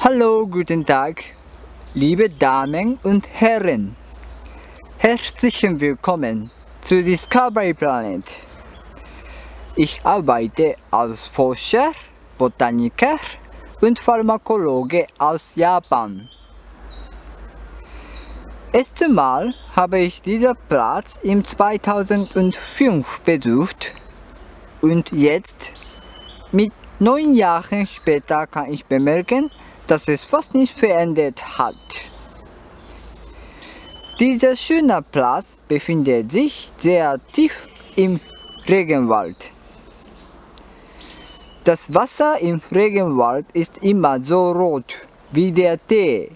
Hallo, guten Tag, liebe Damen und Herren. Herzlich willkommen zu Discovery Planet. Ich arbeite als Forscher, Botaniker und Pharmakologe aus Japan. Erstes Mal habe ich diesen Platz im 2005 besucht und jetzt, mit 9 Jahren später, kann ich bemerken, dass es fast nicht verändert hat. Dieser schöne Platz befindet sich sehr tief im Regenwald. Das Wasser im Regenwald ist immer so rot wie der Tee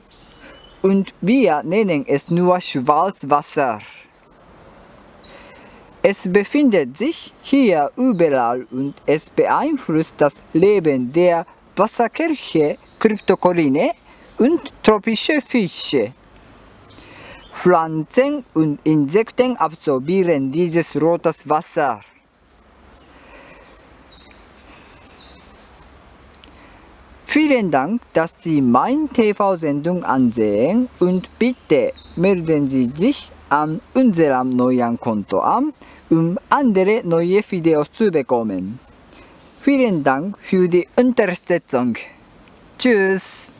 und wir nennen es nur Schwarzwasser. Es befindet sich hier überall und es beeinflusst das Leben der Wasserkelche, Cryptocoryne und tropische Fische. Pflanzen und Insekten absorbieren dieses rotes Wasser. Vielen Dank, dass Sie meine TV-Sendung ansehen und bitte melden Sie sich an unserem neuen Konto an, um andere neue Videos zu bekommen. Vielen Dank für die Unterstützung. Tschüss!